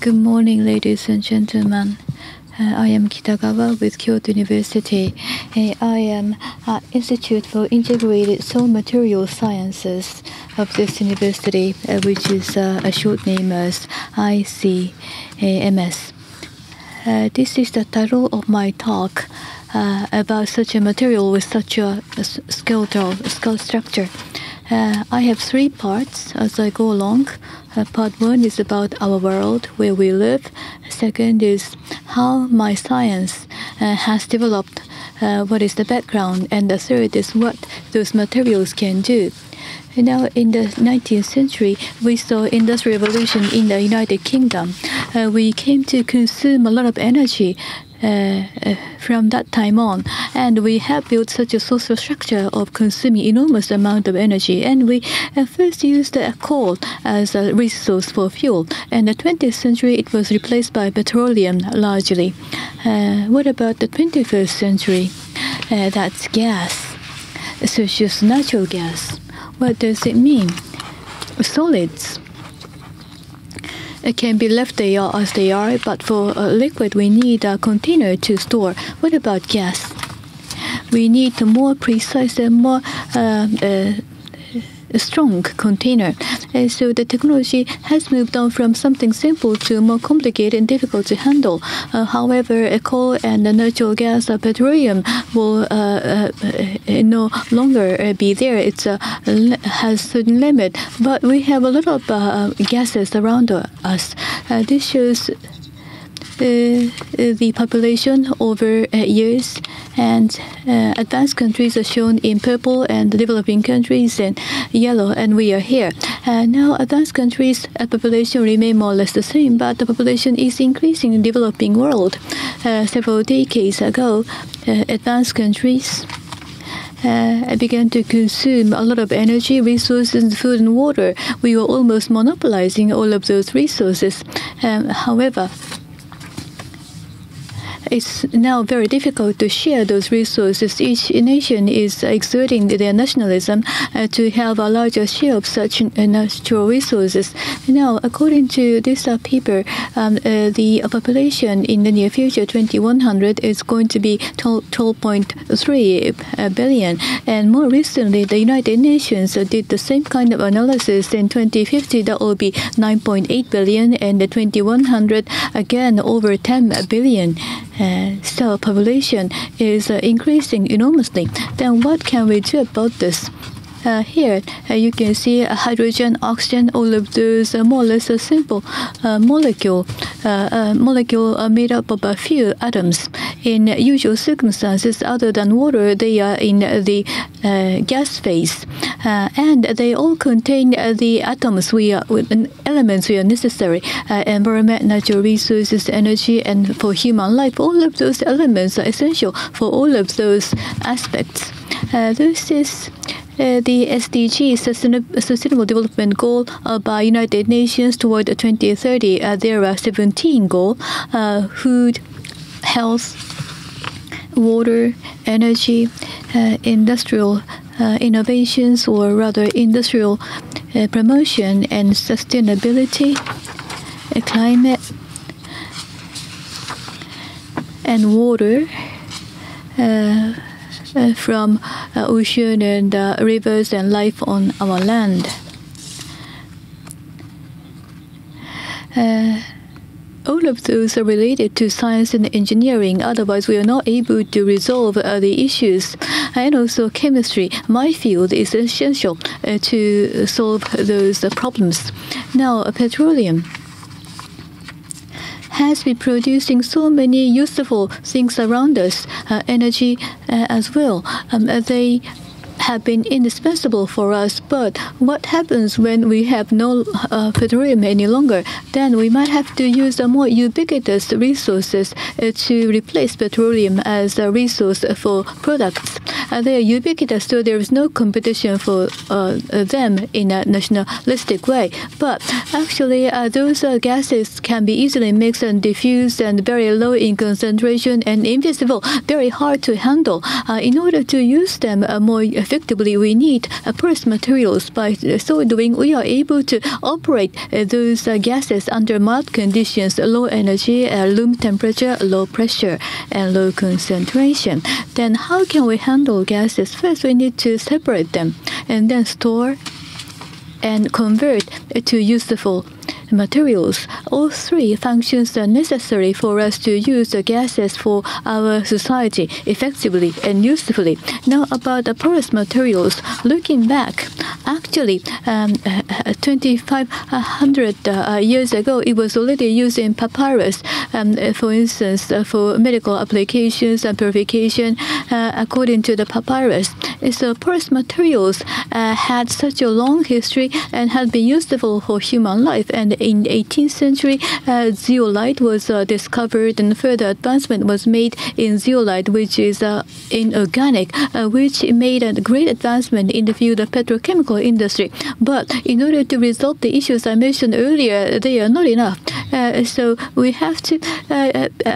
Good morning, ladies and gentlemen. I am Kitagawa with Kyoto University. I am at Institute for Integrated Soil Material Sciences of this university, which is a short name as ICEMS. This is the title of my talk about such a material with such a skeletal structure. I have three parts as I go along. Part one is about our world, where we live. Second is how my science has developed, what is the background, and the third is what those materials can do. Now, in the 19th century, we saw Industrial Revolution in the United Kingdom. We came to consume a lot of energy from that time on, and we have built such a social structure of consuming enormous amount of energy, and we first used coal as a resource for fuel, and in the 20th century it was replaced by petroleum largely. What about the 21st century? That's gas, such as natural gas. What does it mean? Solids can be left they are as they are, but for a liquid we need a container to store. What about gas? We need a more precise and more strong container. So the technology has moved on from something simple to more complicated and difficult to handle. However, coal and natural gas or petroleum will no longer be there. It has certain limit, but we have a lot of gases around us. This shows the population over years, and advanced countries are shown in purple and developing countries in yellow, and we are here. Now advanced countries' population remain more or less the same, but the population is increasing in the developing world. Several decades ago, advanced countries began to consume a lot of energy, resources, food and water. We were almost monopolizing all of those resources. However, it's now very difficult to share those resources. Each nation is exerting their nationalism to have a larger share of such natural resources. Now, according to this paper, the population in the near future, 2100, is going to be 12.3 billion. And more recently, the United Nations did the same kind of analysis. In 2050, that will be 9.8 billion, and the 2100, again, over 10 billion. So population is increasing enormously. Then what can we do about this? Here you can see hydrogen, oxygen, all of those more or less a simple molecule are made up of a few atoms. In usual circumstances, other than water, they are in the gas phase, and they all contain the atoms elements we are necessary: environment, natural resources, energy, and for human life. All of those elements are essential for all of those aspects. This is the SDG, Sustainable Development Goal, by United Nations toward 2030. There are 17 goals: food, health, water, energy, industrial innovations, or rather industrial promotion and sustainability, climate, and water. From ocean and rivers and life on our land. All of those are related to science and engineering, otherwise we are not able to resolve the issues. And also chemistry, my field, is essential to solve those problems. Now, petroleum has been producing so many useful things around us, energy as well. They have been indispensable for us, but what happens when we have no petroleum any longer? Then we might have to use more ubiquitous resources to replace petroleum as a resource for products. They are ubiquitous, so there is no competition for them in a nationalistic way. But actually, those gases can be easily mixed and diffused and very low in concentration and invisible, very hard to handle. In order to use them more effectively, effectively we need porous materials. By so doing, we are able to operate those gases under mild conditions, low energy, room temperature, low pressure, and low concentration. Then how can we handle gases? First, we need to separate them and then store and convert to useful materials. All three functions are necessary for us to use the gases for our society effectively and usefully. Now about the porous materials. Looking back, actually 2,500 years ago, it was already used in papyrus, for instance, for medical applications and purification, according to the papyrus. So porous materials had such a long history and had been useful for human life. And in the 18th century, zeolite was discovered, and further advancement was made in zeolite, which is inorganic, which made a great advancement in the field of petrochemical industry. But in order to resolve the issues I mentioned earlier, they are not enough. So we have to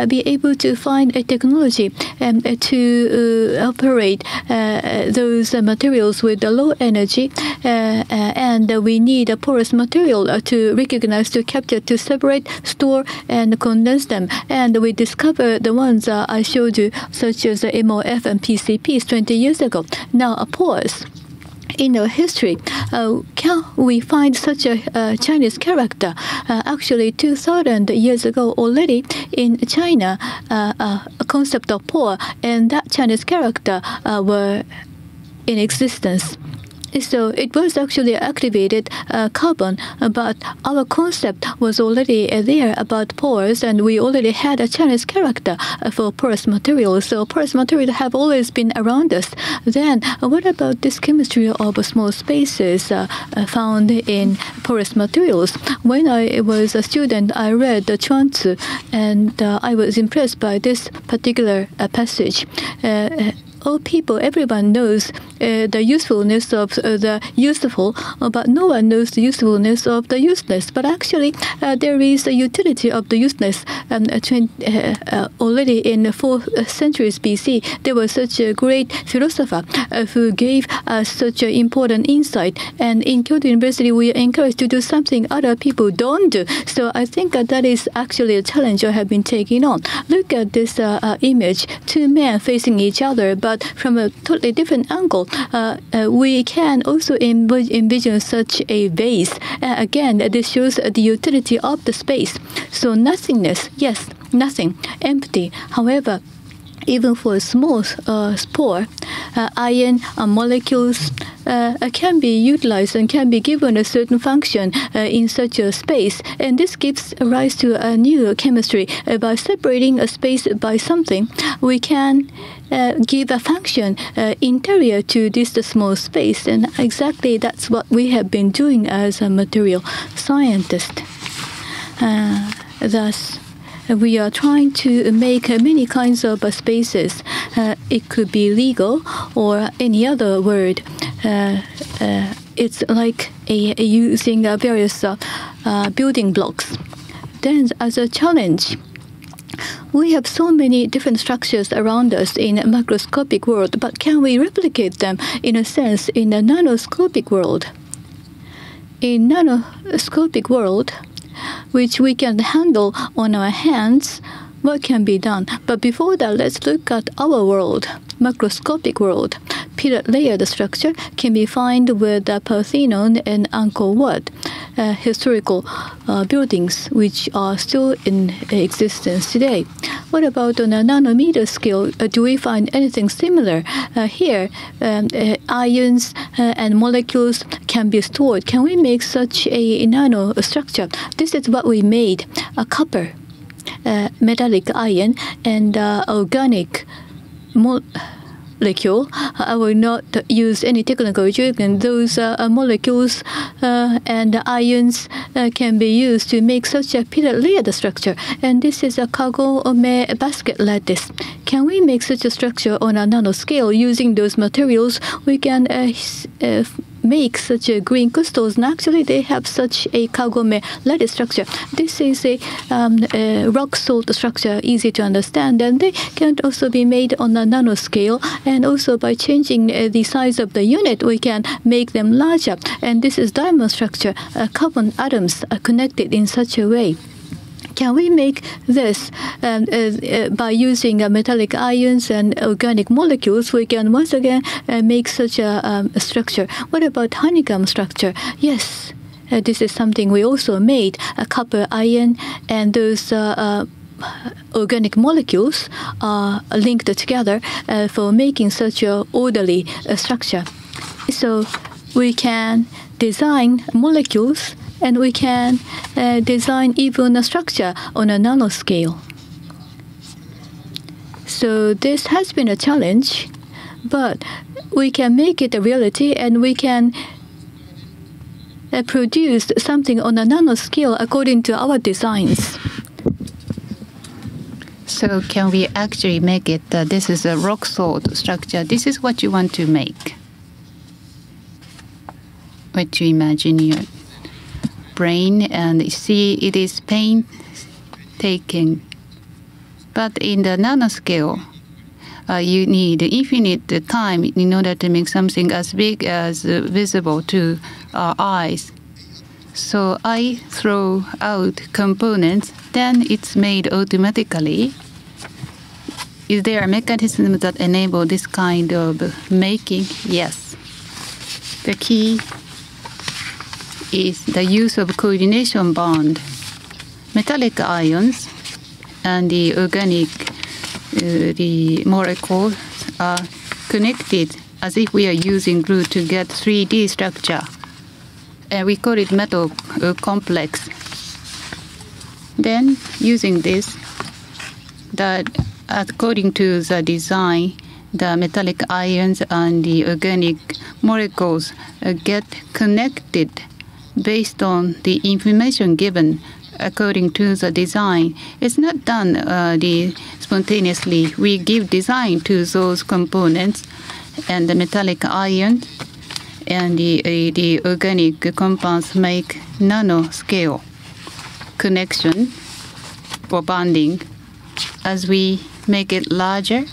be able to find a technology to operate those materials with a low energy, and we need a porous material to recognize, to capture, to separate, store, and condense them. And we discovered the ones I showed you, such as the MOF and PCPs 20 years ago. Now, a pause. In our history, can we find such a Chinese character? Actually, 2,000 years ago already in China, a concept of poor and that Chinese character were in existence. So it was actually activated carbon, but our concept was already there about pores, and we already had a Chinese character for porous materials. So porous materials have always been around us. Then what about this chemistry of small spaces found in porous materials? When I was a student, I read Chuang Tzu, and I was impressed by this particular passage. All people, everyone knows the usefulness of the useful, but no one knows the usefulness of the useless. But actually, there is a utility of the useless. Already in the 4th century BC, there was such a great philosopher who gave us such an important insight. And in Kyoto University, we are encouraged to do something other people don't do. So I think that is actually a challenge I have been taking on. Look at this image, two men facing each other, but from a totally different angle. We can also envision such a vase. Again, this shows the utility of the space. So nothingness, yes, nothing, empty. However, even for a small spore, iron molecules can be utilized and can be given a certain function in such a space. And this gives rise to a new chemistry. By separating a space by something, we can give a function interior to this small space. And exactly that's what we have been doing as a material scientist. Thus, we are trying to make many kinds of spaces. It could be legal or any other word. It's like using various building blocks. Then, as a challenge, we have so many different structures around us in a macroscopic world, but can we replicate them, in a sense, in a nanoscopic world? In nanoscopic world, which we can handle on our hands, what can be done? But before that, let's look at our world, macroscopic world. Period layered structure can be found with the Parthenon and Angkor Wat, historical buildings which are still in existence today. What about on a nanometer scale? Do we find anything similar? Here, ions and molecules can be stored. Can we make such a nano structure? This is what we made, a copper, metallic iron, and organic molecule. I will not use any technical jargon. Those molecules and ions can be used to make such a pillar layered structure. And this is a Kagome basket lattice. Can we make such a structure on a nanoscale using those materials? We can make such a green crystals, and actually they have such a Kagome-like structure. This is a rock salt structure, easy to understand, and they can also be made on a nanoscale, and also by changing the size of the unit, we can make them larger. And this is diamond structure. Carbon atoms are connected in such a way. Can we make this by using metallic ions and organic molecules? We can once again make such a structure. What about honeycomb structure? Yes, this is something we also made. Copper, iron, and those organic molecules are linked together for making such an orderly structure. So we can design molecules, and we can design even a structure on a nanoscale. So this has been a challenge, but we can make it a reality, and we can produce something on a nanoscale according to our designs. So can we actually make it? This is a rock salt structure. This is what you want to make. What you imagine here. Brain, and see, it is painstaking. But in the nanoscale, you need infinite time in order to make something as big as visible to our eyes. So I throw out components, then it's made automatically. Is there a mechanism that enables this kind of making? Yes. The key is the use of coordination bond. Metallic ions and the organic the molecules are connected as if we are using glue to get 3D structure. And we call it metal complex. Then using this, that according to the design, the metallic ions and the organic molecules get connected based on the information given according to the design. It's not done spontaneously. We give design to those components, and the metallic ions and the organic compounds make nanoscale connection or bonding. As we make it larger,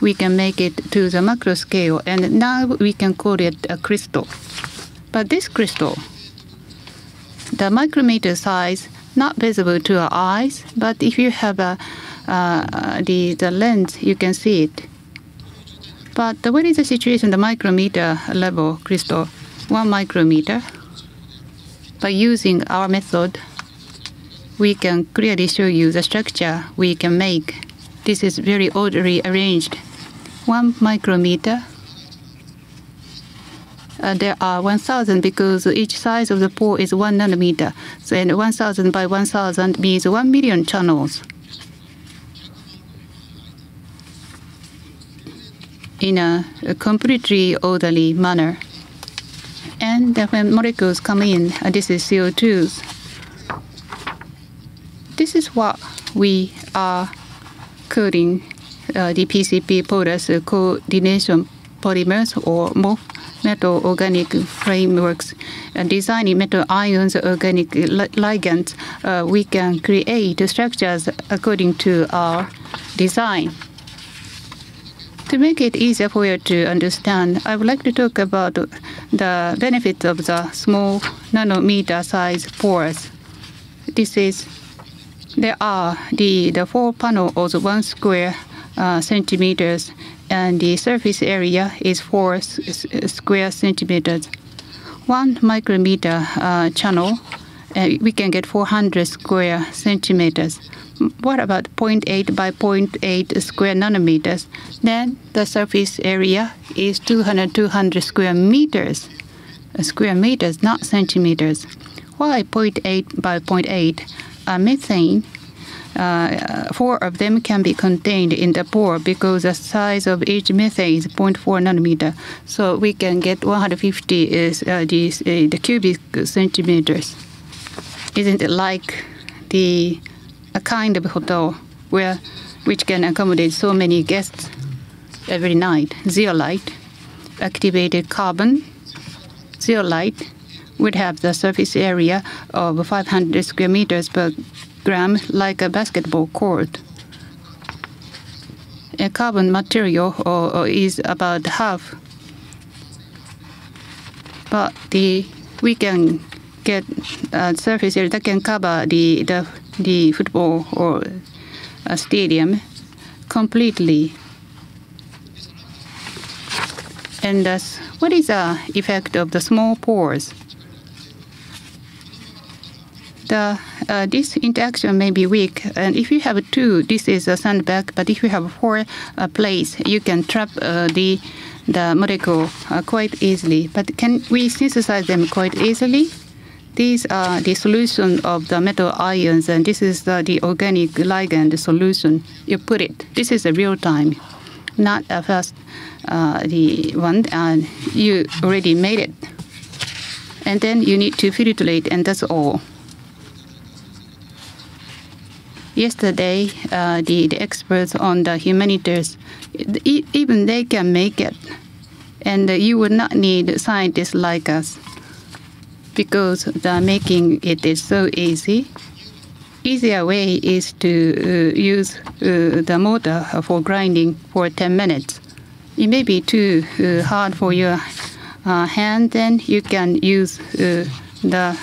we can make it to the macro scale, and now we can call it a crystal. But this crystal, the micrometer size, not visible to our eyes, but if you have the lens, you can see it. But what is the situation? The micrometer level crystal, 1 micrometer. By using our method, we can clearly show you the structure we can make. This is very orderly arranged. 1 micrometer. There are 1,000 because each size of the pore is 1 nanometer. So, and 1,000 by 1,000 means 1 million channels. In a completely orderly manner. And when molecules come in, this is CO2s. This is what we are calling the PCP, porous coordination polymers, or MOF, metal organic frameworks. Designing metal ions, organic ligands, we can create structures according to our design. To make it easier for you to understand, I would like to talk about the benefits of the small nanometer size pores. This is, there are the 4 panels of 1 square centimeters, and the surface area is 4 square centimeters. 1 micrometer channel, we can get 400 square centimeters. What about 0.8 by 0.8 square nanometers? Then the surface area is 200 square meters. Square meters, not centimeters. Why 0.8 by 0.8? Methane, 4 of them can be contained in the pore because the size of each methane is 0.4 nanometer. So we can get 150 the cubic centimeters. Isn't it like a kind of hotel which can accommodate so many guests every night? Zeolite, activated carbon, zeolite would have the surface area of 500 square meters per gram, like a basketball court. A carbon material is about half, but we can get a surface area that can cover the football or a stadium completely. And thus, what is the effect of the small pores? This interaction may be weak, and if you have two, this is a sandbag. But if you have four plates, you can trap the molecule quite easily. But can we synthesize them quite easily? These are the solution of the metal ions, and this is the organic ligand solution. You put it. This is a real time, not a fast the one, and you already made it. And then you need to filtrate, and that's all. Yesterday, the experts on the humanities, even they can make it. And you would not need scientists like us, because the making it is so easy. Easier way is to use the motor for grinding for 10 minutes. It may be too hard for your hand, then you can use the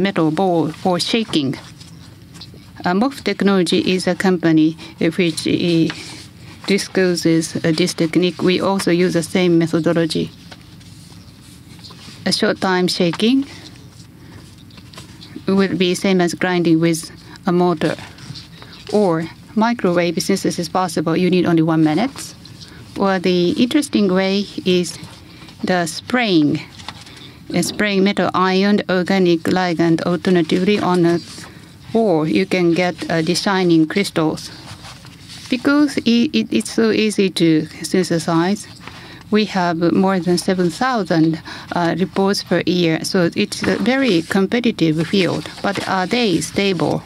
metal ball for shaking. MOF Technology is a company which discloses this technique. We also use the same methodology. A short time shaking will be same as grinding with a motor. Or microwave synthesis is possible. You need only 1 minute. Or the interesting way is the spraying. Spraying metal ion, organic ligand alternatively on a, or you can get the shining crystals. Because it's so easy to synthesize, we have more than 7,000 reports per year. So it's a very competitive field. But are they stable?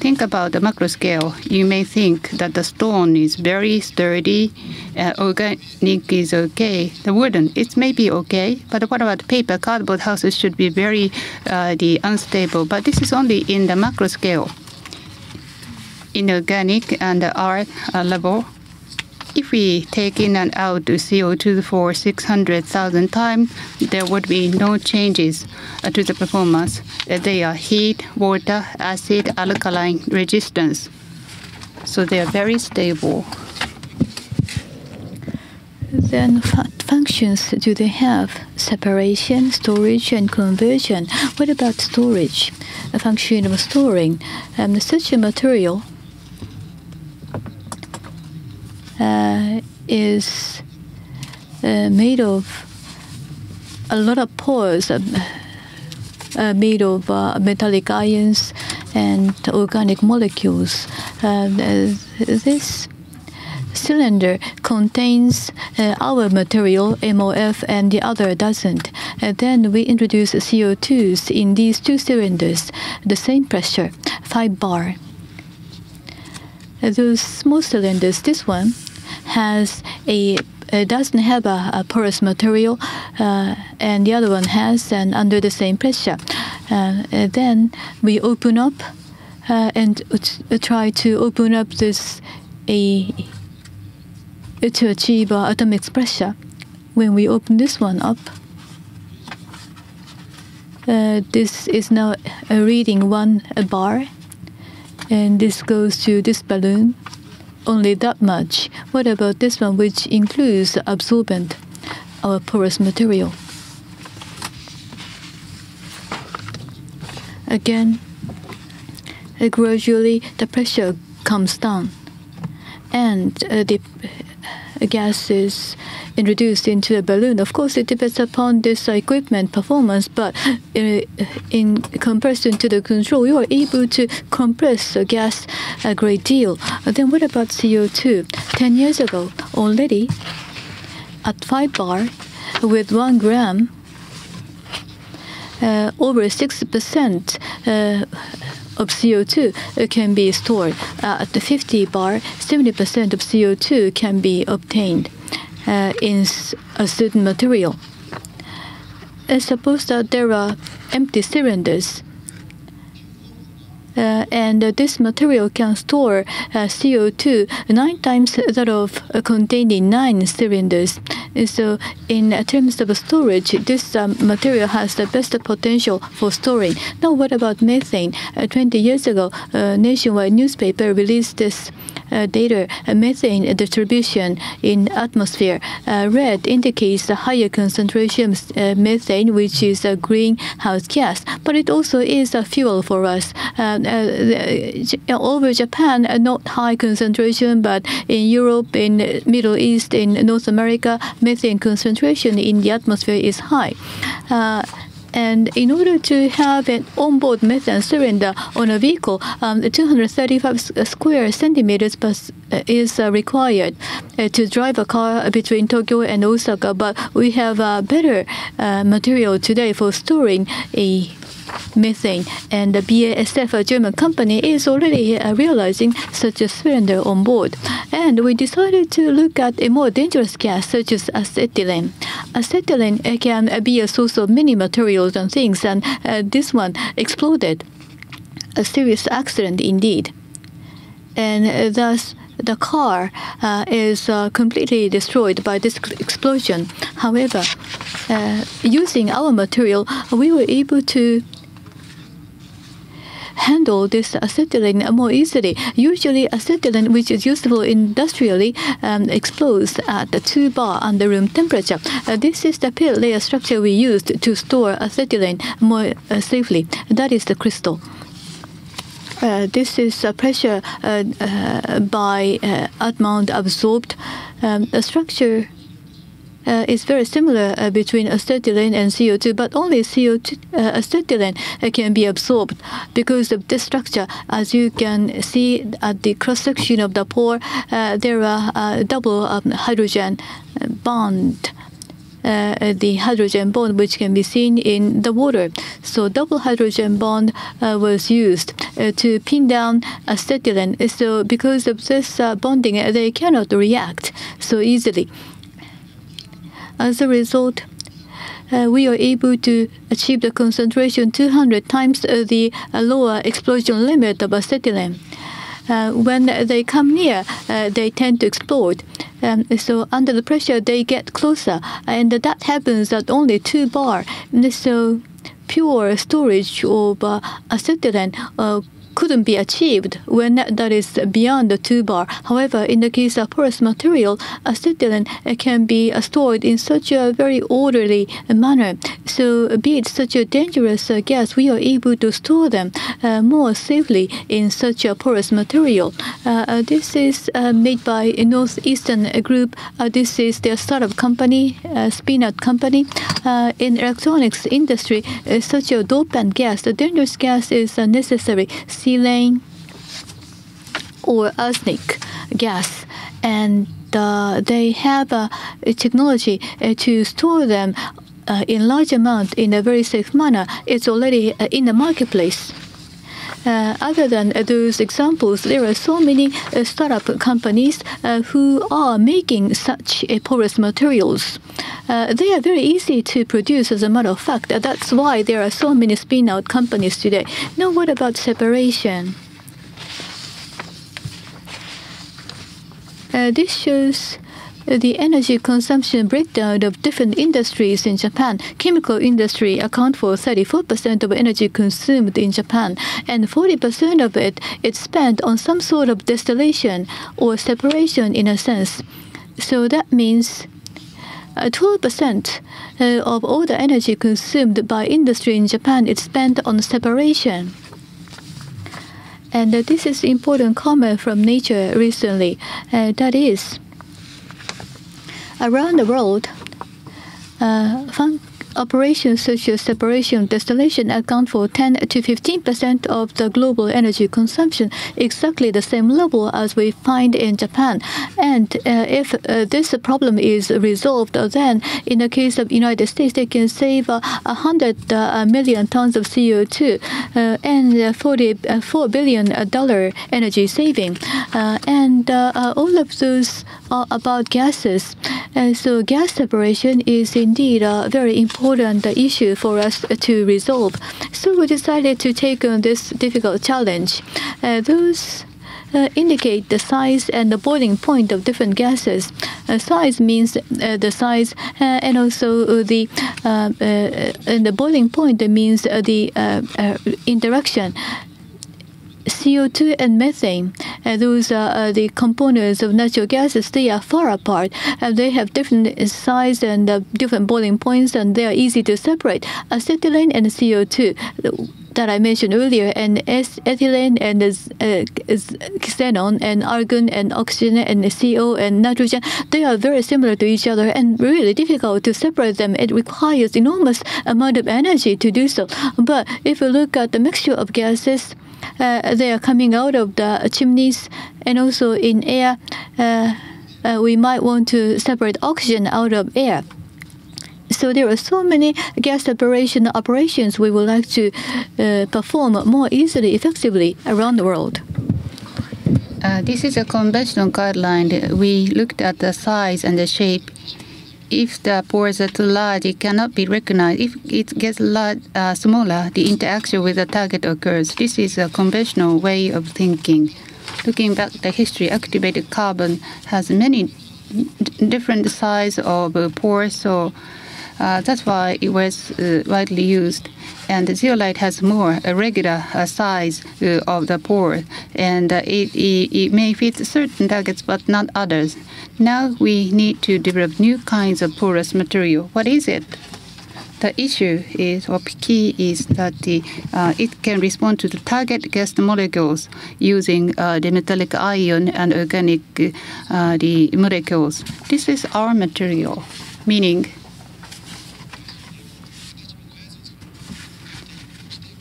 Think about the macro scale. You may think that the stone is very sturdy, organic is okay. The wooden, it may be okay, but what about paper? Cardboard houses should be very unstable, but this is only in the macro scale. In organic and the R level, if we take in and out CO2 for 600,000 times, there would be no changes to the performance. They are heat, water, acid, alkaline resistance. So they are very stable. Then functions do they have? Separation, storage, and conversion. What about storage? A function of storing such a material is made of a lot of pores, made of metallic ions and organic molecules. This cylinder contains our material, MOF, and the other doesn't. And then we introduce CO2s in these two cylinders, the same pressure, 5 bar. Those small cylinders, this one has doesn't have a porous material, and the other one has, and under the same pressure. Then we open up and try to open up this to achieve atomic pressure. When we open this one up, this is now reading 1 bar, and this goes to this balloon. Only that much. What about this one, which includes absorbent, our porous material? Again, gradually the pressure comes down, and the gas is introduced into a balloon. Of course, it depends upon this equipment performance, but in comparison to the control, you are able to compress the gas a great deal. Then what about CO2? 10 years ago, already at 5 bar with 1 gram, over 6% of CO2 can be stored. At the 50 bar, 70% of CO2 can be obtained in a certain material. Suppose that there are empty cylinders, and this material can store CO2 9 times that of containing 9 cylinders. So in terms of storage, this material has the best potential for storing. Now what about methane? 20 years ago, a nationwide newspaper released this data, methane distribution in atmosphere. Red indicates the higher concentration of methane, which is a greenhouse gas, but it also is a fuel for us. Over Japan, not high concentration, but in Europe, in Middle East, in North America, methane concentration in the atmosphere is high. And in order to have an onboard methane cylinder on a vehicle, 235 square centimeters is required to drive a car between Tokyo and Osaka. But we have a better material today for storing a methane, and the BASF, a German company, is already realizing such a cylinder on board. And we decided to look at a more dangerous gas such as acetylene. Acetylene can be a source of many materials and things, and this one exploded. A serious accident indeed. And thus, the car is completely destroyed by this explosion. However, using our material, we were able to handle this acetylene more easily. Usually acetylene, which is useful industrially, explodes at 2 bar under room temperature. This is the pale layer structure we used to store acetylene more safely. That is the crystal. This is a pressure by amount absorbed. The structure is very similar between acetylene and CO2, but only acetylene can be absorbed because of this structure. As you can see at the cross-section of the pore, there are double hydrogen bond. The hydrogen bond which can be seen in the water. So double hydrogen bond was used to pin down acetylene. So because of this bonding, they cannot react so easily. As a result, we are able to achieve the concentration 200 times the lower explosion limit of acetylene. When they come near, they tend to explode. So under the pressure, they get closer, and that happens at only 2 bar. So pure storage of acetylene couldn't be achieved when that is beyond the 2 bar. However, in the case of porous material, acetylene can be stored in such a very orderly manner. So be it such a dangerous gas, we are able to store them more safely in such a porous material. This is made by a Northeastern group. This is their startup company, spin-out company. In electronics industry, such a dopant gas, the dangerous gas, is necessary. Silane or arsenic gas, and they have a technology to store them in large amount in a very safe manner. It's already in the marketplace. Other than those examples, there are so many startup companies who are making such porous materials. They are very easy to produce, as a matter of fact. That's why there are so many spin-out companies today. Now, what about separation? This shows the energy consumption breakdown of different industries in Japan. Chemical industry accounts for 34% of energy consumed in Japan, and 40% of it is spent on some sort of distillation or separation in a sense. So that means 12% of all the energy consumed by industry in Japan is spent on separation. And this is an important comment from Nature recently. That is, around the world, operations such as separation and distillation account for 10 to 15% of the global energy consumption, exactly the same level as we find in Japan. And if this problem is resolved, then in the case of the United States, they can save 100 million tons of CO2 and $44 billion energy saving. And all of those about gases. And so gas separation is indeed a very important issue for us to resolve. So we decided to take on this difficult challenge. Those indicate the size and the boiling point of different gases. Size means the size, and also the boiling point means the interaction. CO2 and methane, those are the components of natural gases. They are far apart. They have different size and different boiling points, and they are easy to separate. Acetylene and CO2 that I mentioned earlier, and ethylene and xenon and argon and oxygen and CO and nitrogen, they are very similar to each other and really difficult to separate them. It requires enormous amount of energy to do so. But if you look at the mixture of gases, they are coming out of the chimneys and also in air. We might want to separate oxygen out of air. So there are so many gas separation operations we would like to perform more easily, effectively around the world. This is a conventional guideline. We looked at the size and the shape. If the pores are too large, it cannot be recognized. If it gets large, smaller, the interaction with the target occurs. This is a conventional way of thinking. Looking back at the history, activated carbon has many different sizes of pores, so that's why it was widely used. And the zeolite has more regular size of the pore, and it may fit certain targets but not others. Now we need to develop new kinds of porous material. What is it? The issue is, or key is, that it can respond to the target gas molecules using the metallic ion and organic the molecules. This is our material, meaning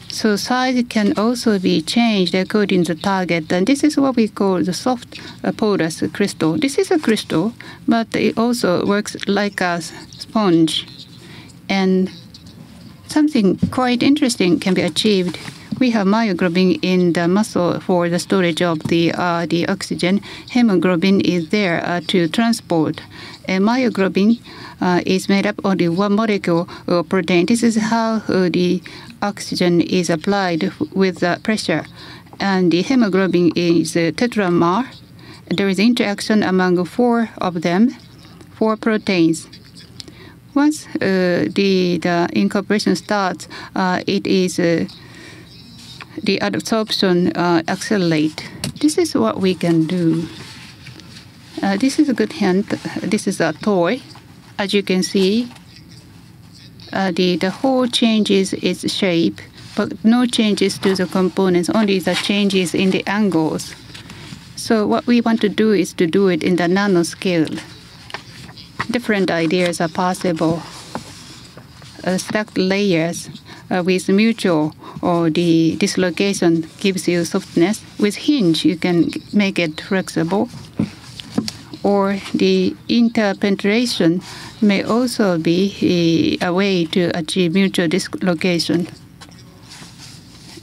so size can also be changed according to the target, and this is what we call the soft porous crystal. This is a crystal, but it also works like a sponge. And something quite interesting can be achieved. We have myoglobin in the muscle for the storage of the oxygen. Hemoglobin is there to transport. And myoglobin is made up of one molecule of protein. This is how the oxygen is applied with pressure. And the hemoglobin is a tetramer. There is interaction among four of them, four proteins. Once the incorporation starts, it is the adsorption accelerates. This is what we can do. This is a good hint. This is a toy. As you can see, the whole changes its shape, but no changes to the components, only the changes in the angles. So what we want to do is to do it in the nanoscale. Different ideas are possible. Stacked layers with mutual or the dislocation gives you softness. With hinge, you can make it flexible. Or the interpenetration may also be a way to achieve mutual dislocation.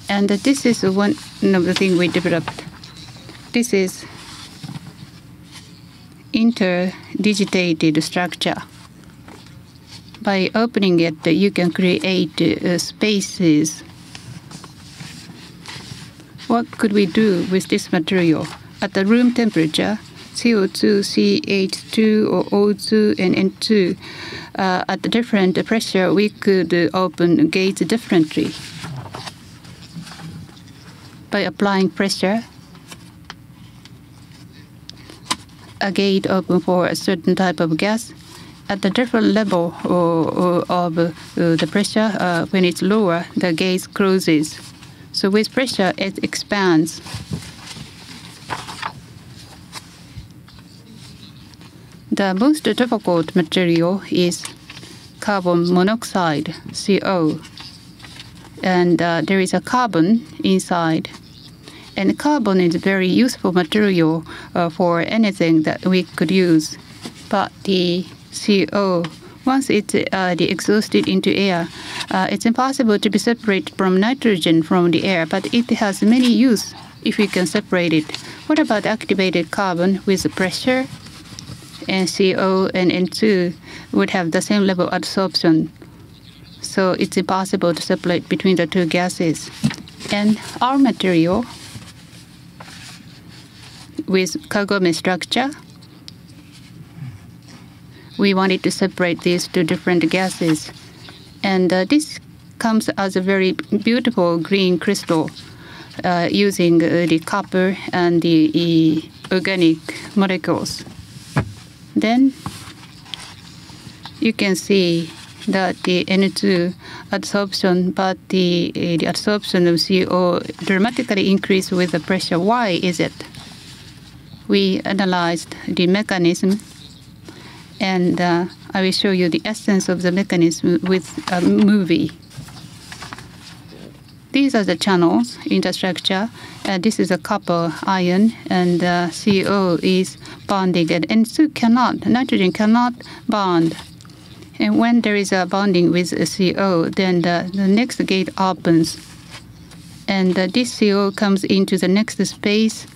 And this is one of the things we developed. This is interdigitated structure. By opening it, you can create spaces. What could we do with this material? At the room temperature, CO2, CH2, or O2, and N2, at the different pressure, we could open gates differently. By applying pressure, a gate open for a certain type of gas. At the different level of the pressure, when it's lower, the gate closes. So with pressure, it expands. The most difficult material is carbon monoxide, CO. And there is a carbon inside. And carbon is a very useful material for anything that we could use. But the CO, once it's exhausted into air, it's impossible to be separated from nitrogen from the air, but it has many uses if we can separate it. What about activated carbon with pressure? and CO and N2 would have the same level of adsorption. So it's impossible to separate between the two gases. And our material with Kagome structure, we wanted to separate these two different gases. And this comes as a very beautiful green crystal using the copper and the organic molecules. Then you can see that the N2 adsorption, but the adsorption of CO dramatically increased with the pressure. Why is it? We analyzed the mechanism, and I will show you the essence of the mechanism with a movie. These are the channels in the structure. This is a copper ion, and CO is bonding, and N2 cannot, nitrogen cannot bond. And when there is a bonding with a CO, then the next gate opens, and this CO comes into the next space.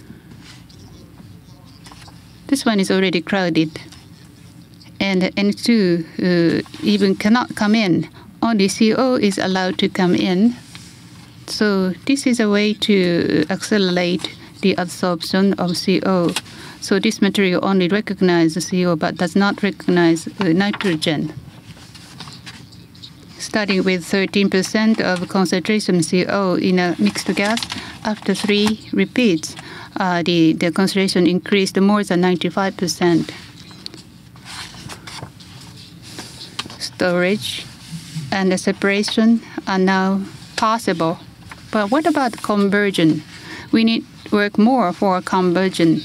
This one is already crowded, and N2 even cannot come in. Only CO is allowed to come in. So this is a way to accelerate the adsorption of CO. So this material only recognizes CO but does not recognize nitrogen. Starting with 13% of concentration CO in a mixed gas, after 3 repeats, the concentration increased more than 95%. Storage and the separation are now possible. But what about conversion? We need to work more for conversion.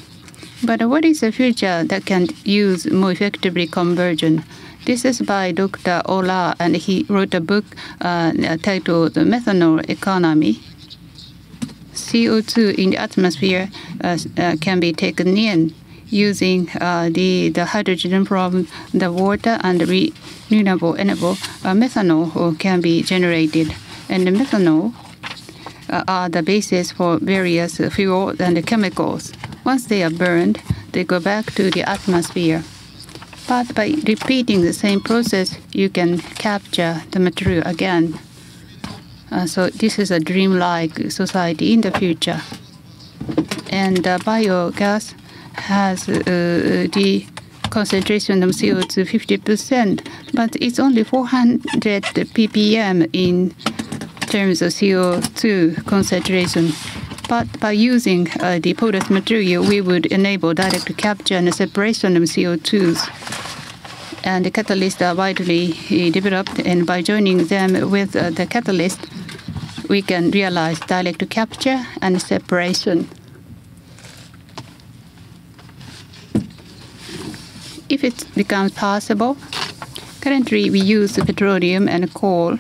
But what is the future that can use more effectively conversion? This is by Dr. Ola, and he wrote a book titled Methanol Economy. CO2 in the atmosphere can be taken in using the hydrogen from the water and renewable energy. Methanol can be generated, and the methanol are the basis for various fuels and chemicals. Once they are burned, they go back to the atmosphere. But by repeating the same process, you can capture the material again. So this is a dreamlike society in the future. And biogas has the concentration of CO2 50%, but it's only 400 ppm in terms of CO2 concentration. But by using the porous material, we would enable direct capture and separation of CO2s. And the catalysts are widely developed, and by joining them with the catalyst, we can realize direct capture and separation. If it becomes possible, currently we use petroleum and coal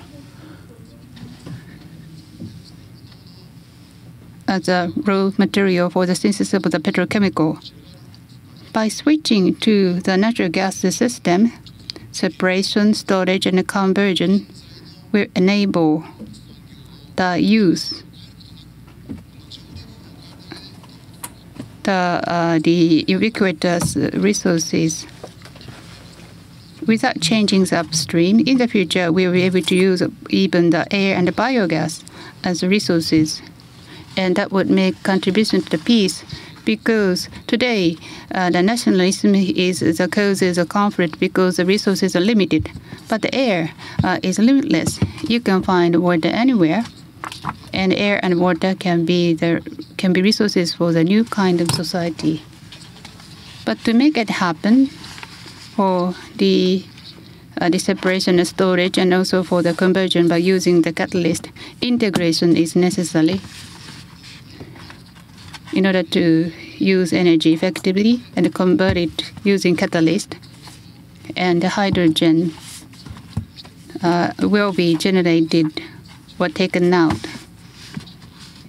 as a raw material for the synthesis of the petrochemical. By switching to the natural gas system, separation, storage, and conversion will enable the use, the ubiquitous resources. Without changing the upstream, in the future we will be able to use even the air and the biogas as resources. And that would make contribution to the peace, because today the nationalism is the causes of conflict because the resources are limited. But the air is limitless. You can find water anywhere, and air and water can be resources for the new kind of society. But to make it happen, for the separation and storage, and also for the conversion by using the catalyst, integration is necessary in order to use energy effectively and convert it using catalyst. And hydrogen will be generated or taken out.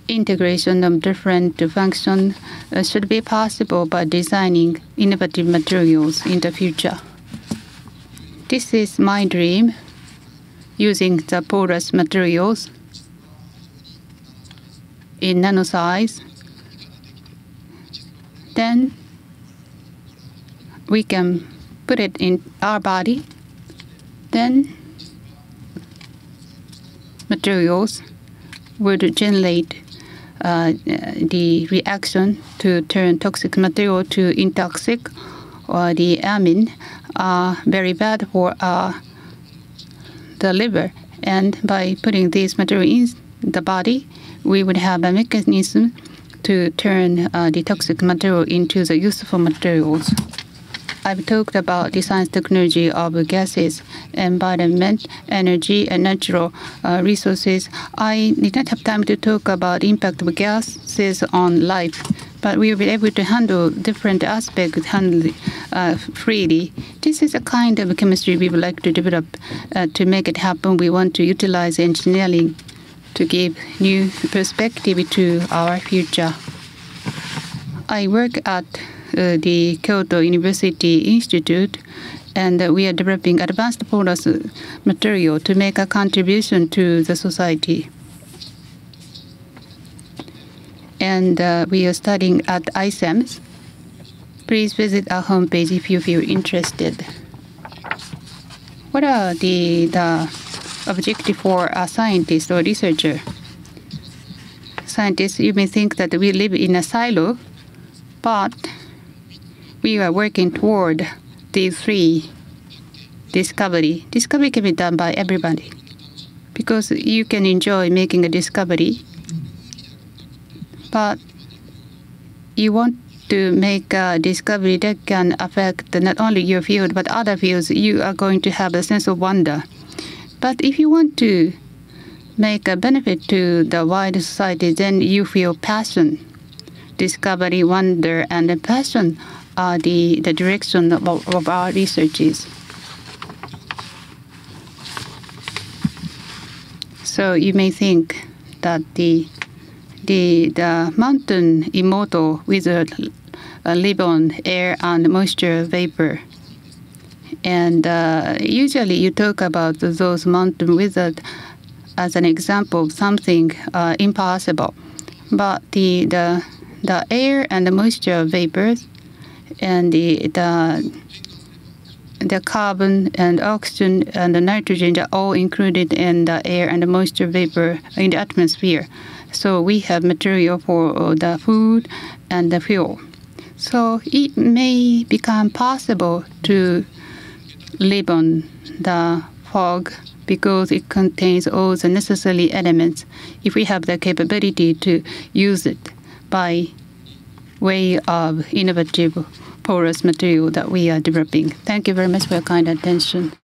Integration of different functions should be possible by designing innovative materials in the future. This is my dream, using the porous materials in nano size. Then we can put it in our body, then materials would generate the reaction to turn toxic material to intoxic, or the amine are very bad for the liver. And by putting these materials in the body, we would have a mechanism to turn the toxic material into the useful materials. I've talked about the science technology of gases, environment, energy, and natural resources. I did not have time to talk about the impact of gases on life, but we will be able to handle different aspects freely. This is a kind of chemistry we would like to develop. To make it happen, we want to utilize engineering to give new perspective to our future. I work at the Kyoto University Institute, and we are developing advanced polar material to make a contribution to the society. And we are studying at ICEMS. Please visit our homepage if you feel interested. What are the objective for a scientist or researcher? Scientists, you may think that we live in a silo, but we are working toward the three discovery. Discovery can be done by everybody, because you can enjoy making a discovery, but you want to make a discovery that can affect not only your field but other fields. You are going to have a sense of wonder. But if you want to make a benefit to the wider society, then you feel passion. Discovery, wonder, and passion are the direction of our researches. So you may think that the mountain immortal wizard live on air and moisture vapor. And usually you talk about those mountain wizards as an example of something impossible. But the air and the moisture vapors and the carbon and oxygen and the nitrogen are all included in the air and the moisture vapor in the atmosphere. So we have material for the food and the fuel. So it may become possible to live on the fog because it contains all the necessary elements if we have the capability to use it by way of innovative porous material that we are developing. Thank you very much for your kind attention.